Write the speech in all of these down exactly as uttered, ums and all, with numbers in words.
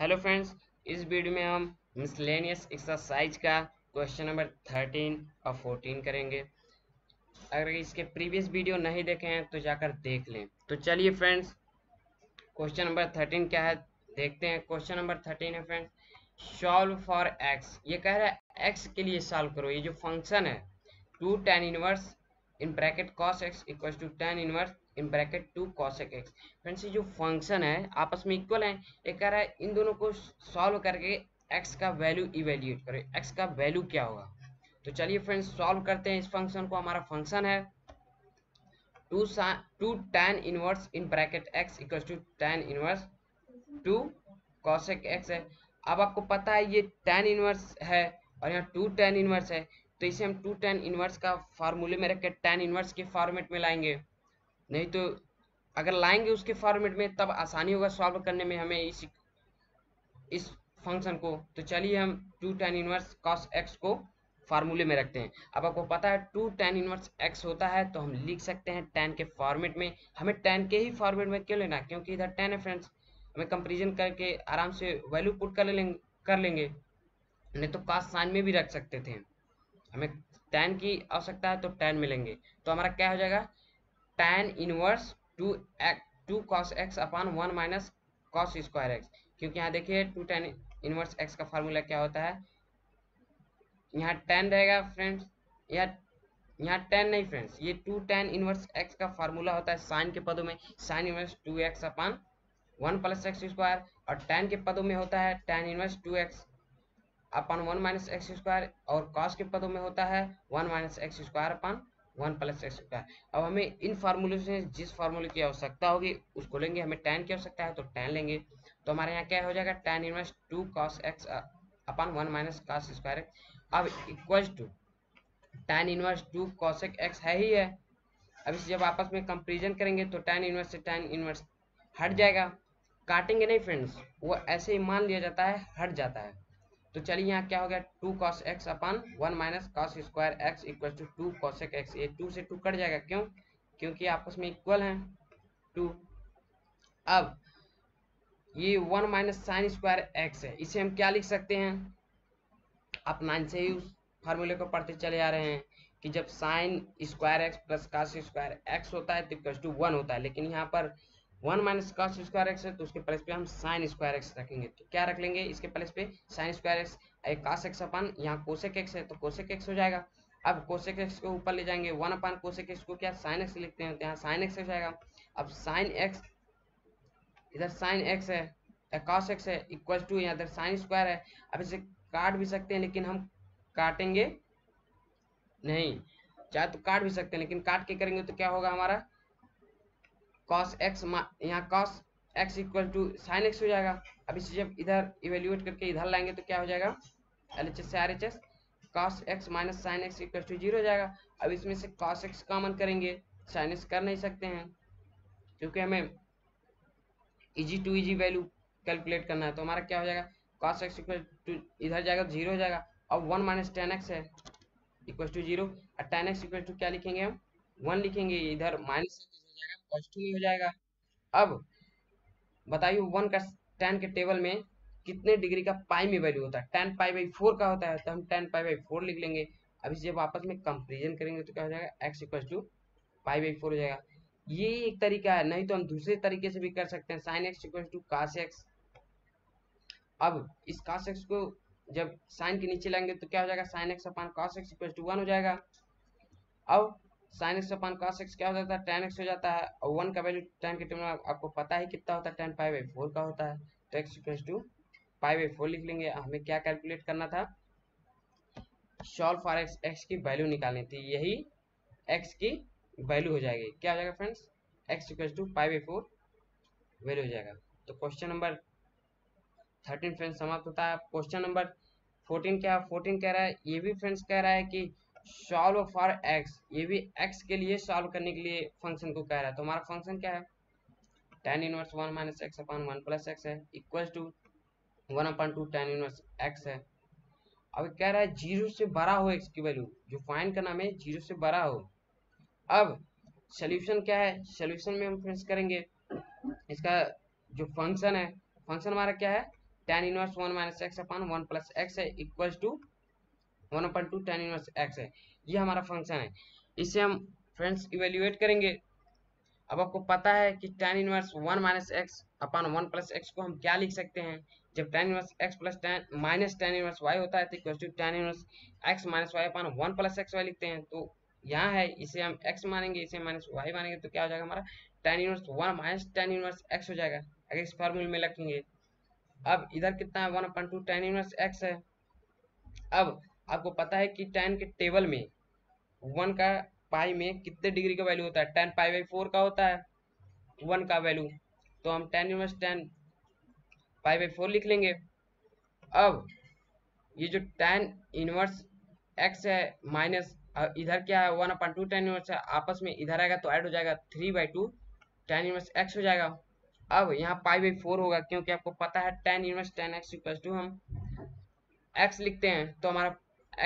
Hello friends, इस video में हम मिसलेनियस एक्सरसाइज का क्वेश्चन नंबर थर्टीन और फोर्टीन करेंगे। अगर इसके प्रीवियस वीडियो नहीं देखे हैं तो जाकर देख लें। तो चलिए फ्रेंड्स, क्वेश्चन नंबर थर्टीन क्या है देखते हैं। क्वेश्चन नंबर थर्टीन है फ्रेंड्स, सॉल्व फॉर एक्स। ये कह रहा है एक्स के लिए सॉल्व करो। ये जो फंक्शन है two tan inverse in bracket cos x equal to tan inverse in bracket two cosec X. Friends, ये जो फंक्शन है आपस में इक्वल है। ये कह रहा है इन दोनों को सॉल्व करके एक्स का वैल्यू इवेल्यूएट करो, एक्स का वैल्यू क्या होगा। तो चलिए फ्रेंड्स सॉल्व करते हैं इस फंक्शन को। हमारा फंक्शन है two two tan inverse in bracket X equal to tan inverse two cosec x है। अब आपको पता है ये टेन इनवर्स है और यहाँ टू टेन इनवर्स है, तो इसे हम टू टेन इनवर्स का फार्मूले में रख के टेन इनवर्स के फॉर्मेट में लाएंगे, नहीं तो अगर लाएंगे उसके फॉर्मेट में तब आसानी होगा सॉल्व करने में हमें इस इस फंक्शन को। तो चलिए हम two tan inverse cos x को फार्मूले में रखते हैं। अब आपको पता है टू टेन इनवर्स एक्स होता है, तो हम लिख सकते हैं टेन के फॉर्मेट में। हमें टेन के ही फॉर्मेट में क्यों लेना, क्योंकि इधर टेन है फ्रेंड्स। हमें कंपेरिजन करके आराम से वैल्यू पुट कर लेंगे कर लेंगे नहीं तो कॉस साइन में भी रख सकते थे। हमें टेन की आवश्यकता है तो टेन मिलेंगे। तो हमारा क्या हो जाएगा, tan inverse two x two cos x upon one minus cos square x. क्योंकि यहाँ देखिए टू टेन इनवर्स एक्स का फार्मूला क्या होता है, यहाँ टेन रहेगा फ्रेंड्स, या यहाँ टेन नहीं फ्रेंड्स, ये टू टेन इनवर्स एक्स का फार्मूला होता है साइन के पदों में, sine inverse two x upon one plus x square, और टेन के पदों में होता है tan inverse two x upon one minus x square, और कॉस के पदों में होता है one minus x square upon one plus x square. अब हमें इन फार्मूलों से जिस फार्मूले की आवश्यकता होगी उसको लेंगे। हमें टेन की आवश्यकता है तो टेन लेंगे। तो हमारे यहाँ क्या हो जाएगा, tan inverse two cos x upon one minus cos square x. अब equal to tan inverse two cosec x है ही है। अब इसे जब आपस में कंपेरिजन करेंगे तो टेन इनवर्स से टेन इनवर्स हट जाएगा, काटेंगे नहीं फ्रेंड्स, वो ऐसे ही मान लिया जाता है, हट जाता है। तो चलिए यहाँ क्या हो गया, two cos x upon one minus cos square x equal to two cosec x. ये टू से टू कट जाएगा, क्यों, क्योंकि आपस में इक्वल हैं टू। अब ये one minus sine square x है, इसे हम क्या लिख सकते हैं, आप नाइन से ही उस फार्मूले को पढ़ते चले आ रहे हैं कि जब sine square x plus cos square x होता है तो इक्वल टू वन होता है। लेकिन यहाँ पर one minus cos square x है तो उसके प्लस पे हम साइन स्क्वायर एक्स रखेंगे। तो क्या रख लेंगे, इसके प्लस पे sine square x cos x upon यहाँ कोसेक एक्स है तो कोसेक एक्स हो जाएगा। अब कोसेक एक्स को ऊपर ले जाएंगे, वन अपन कोसेक एक्स को क्या साइन एक्स लिखते हैं, तो यहाँ साइन एक्स हो जाएगा। अब साइन एक्स इधर साइन एक्स है कॉस एक्स है इक्वल टू यहाँ इधर साइन स्क्वायर है। अब इसे काट भी सकते हैं लेकिन हम काटेंगे नहीं, चाहे तो काट भी सकते हैं लेकिन काट के करेंगे तो क्या होगा, हमारा कॉस एक्स यहाँ cos x equal to sine x हो जाएगा। अब इसे जब इधर इवेल्यूएट करके इधर लाएंगे तो क्या हो जाएगा, एल एच एस से R H S, cos x minus sine x equal to zero हो जाएगा। अब इसमें से कॉस एक्स कॉमन करेंगे, साइन एक्स कर नहीं सकते हैं क्योंकि हमें easy to easy value calculate करना है। तो हमारा क्या हो जाएगा, कॉस एक्स इक्वल टू इधर जाएगा तो जीरो हो जाएगा। अब वन माइनस टेन एक्स है इक्वल टू जीरो, और टेन एक्स इक्वल टू क्या लिखेंगे, हम वन लिखेंगे, इधर माइनस हो जाएगा। अब बताइए वन का टेन के टेबल में कितने डिग्री का पाई में वैल्यू होता है, टेन पाई बाई फोर का होता है, तो हम टेन पाई बाई फोर लिख लेंगे। अब इसे जब आपस में कंपेरिजन करेंगे तो क्या हो जाएगा, x equal to pi by four हो जाएगा। ये एक तरीका है, नहीं तो हम दूसरे तरीके से भी कर सकते हैं, sine x equal to cos x. अब इस कॉस एक्स को जब साइन के नीचे लाएंगे तो क्या हो जाएगा, sine x upon cos x equal to one हो जाएगा। अब sine x upon cos x क्या हो जाता है, टेन एक्स हो जाता है, और वन का वैल्यू टेन के टेबल में आपको पता ही कितना होता है, टेन पाई बाई फोर का होता है। तो x equal to pi by four लिख लेंगे। हमें क्या कैलकुलेट करना था, सॉल्व फॉर एक्स, एक्स की वैल्यू निकालनी थी, यही एक्स की वैल्यू हो जाएगी। क्या हो जाएगा friends, x equal to pi by four value हो जाएगा। तो क्वेश्चन नंबर थर्टीन फ्रेंड्स समाप्त होता है। क्वेश्चन नंबर फोर्टीन क्या है, फोर्टीन कह रहा है, ये भी फ्रेंड्स कह रहा है कि सॉल्व फॉर एक्स, ये भी एक्स के लिए सॉल्व करने के लिए फंक्शन को कह रहा है। तो हमारा फंक्शन क्या है, tan inverse one minus x upon one plus x है equal to one upon two tan inverse x है। अब कह रहा है जीरो से बड़ा हो एक्स की वैल्यू, जो फाइंड करना है जीरो से बड़ा हो। अब सोल्यूशन क्या है, सोल्यूशन में हम फ्रेंड्स करेंगे इसका जो फंक्शन है, फंक्शन हमारा क्या है, tan inverse one minus x upon one plus x है equal to one upon two tan inverse x है। ये हमारा फंक्शन है, इसे हम फ्रेंड्स इवेल्युएट करेंगे। अब आपको पता है कि tan inverse one minus x upon one plus x को हम क्या लिख सकते हैं। जब tan inverse x plus tan minus tan inverse y होता है तो equal to tan inverse x minus y upon one plus x y लिखते हैं। तो यहाँ है, इसे हम x मानेंगे, इसे माइनस y मानेंगे, तो क्या हो जाएगा हमारा tan inverse one minus tan inverse x हो जाएगा अगर इस फार्मूले में रखेंगे। अब इधर कितना है, one upon two tan inverse x है। अब आपको पता है कि tan के टेबल में वन का पाई में कितने डिग्री का वैल्यू होता है, tan पाई बाई फोर का होता है वन का वैल्यू। तो हम tan inverse tan pi by four लिख लेंगे। अब ये जो tan इनवर्स x है माइनस इधर क्या है one upon two tan inverse है, आपस में इधर आएगा तो ऐड हो जाएगा three by two tan inverse x हो जाएगा। अब यहाँ पाई बाई फोर होगा क्योंकि आपको पता है tan inverse tan x equal to हम x लिखते हैं तो हमारा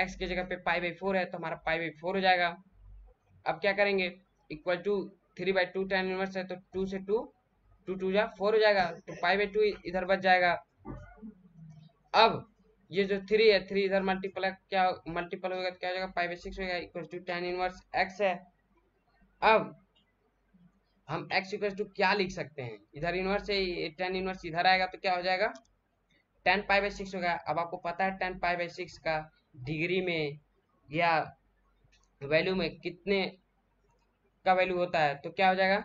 x की जगह पे पाई बाई फोर है तो हमारा पाई बाई फोर हो जाएगा। अब क्या करेंगे, equal to three by two tan inverse है तो टू से टू टू टू जा फोर हो जाएगा तो पाई बाई टू इधर बच जाएगा। अब ये जो थ्री है थ्री इधर मल्टीपल क्या मल्टीपल होगा तो क्या हो जाएगा पाई बाई सिक्स होगा equal to tan inverse x है। अब हम x इक्वल टू क्या लिख सकते हैं, इधर इनवर्स है tan इनवर्स इधर आएगा तो क्या हो जाएगा tan पाई बाई सिक्स होगा। अब आपको पता है tan पाई बाई सिक्स का डिग्री में या वैल्यू में कितने का वैल्यू होता है तो क्या हो जाएगा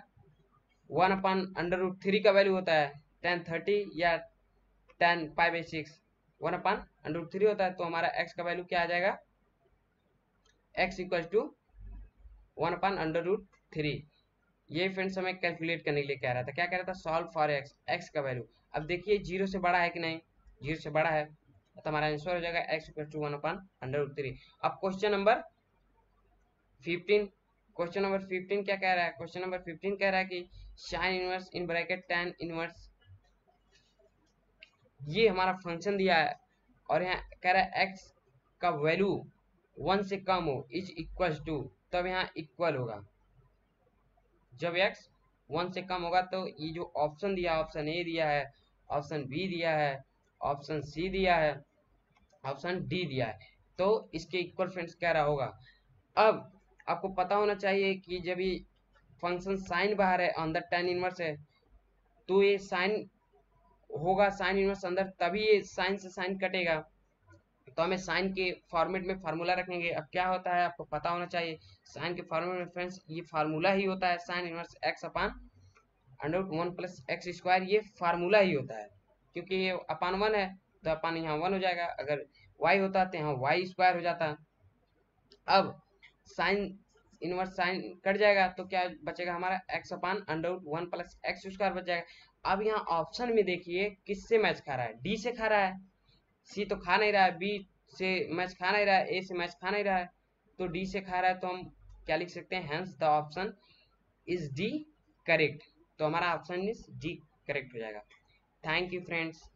one upon under root three का वैल्यू होता है टेन थर्टी या tan pi by six one upon under root three होता है। तो हमारा एक्स का वैल्यू क्या आ जाएगा, x equal to one upon under root three. ये फ्रेंड्स हमें कैलकुलेट करने के लिए कह रहा था, क्या कह रहा था सॉल्व फॉर एक्स, एक्स का वैल्यू। अब देखिए जीरो से बड़ा है कि नहीं, जीरो से बड़ा है तो हमारा आंसर हो जाएगा x equal to one upon under root three. अब question number fifteen, question number fifteen क्या कह रहा है, क्वेश्चन नंबर फिफ्टीन कह रहा है कि sin inverse in bracket tan inverse, ये हमारा फंक्शन दिया है और यहाँ कह रहा है x का वैल्यू वन से कम हो इज इक्वल टू, तब यहाँ इक्वल होगा। जब x वन से कम होगा तो ये जो ऑप्शन दिया, ऑप्शन ए दिया है, ऑप्शन बी दिया है, ऑप्शन सी दिया है, ऑप्शन डी दिया है, तो इसके इक्वल फ्रेंड्स कह रहा होगा। अब आपको पता होना चाहिए कि जब ये फंक्शन साइन बाहर है अंदर tan इनवर्स है तो ये साइन होगा, साइन इनवर्स अंदर तभी ये साइन से साइन कटेगा। तो हमें साइन के फॉर्मेट में फार्मूला रखेंगे। अब क्या होता है आपको पता होना चाहिए, साइन के फॉर्मेट में फ्रेंड्स ये फार्मूला ही होता है sine inverse x upon under root one plus x square, ये फार्मूला ही होता है क्योंकि ये अपान वन है तो अपान यहाँ वन हो जाएगा, अगर वाई होता तो यहाँ वाई स्क्वायर हो जाता। अब साइन इनवर्स साइन कट जाएगा तो क्या बचेगा हमारा x upon under root one plus x square बच जाएगा। अब यहाँ ऑप्शन में देखिए किससे मैच खा रहा है, d से खा रहा है, c तो खा नहीं रहा है, b से मैच खा नहीं रहा है, a से मैच खा नहीं रहा है, तो d से खा रहा है। तो हम क्या लिख सकते हैं, hence the option is d correct. तो हमारा ऑप्शन इज d करेक्ट हो जाएगा। Thank you friends.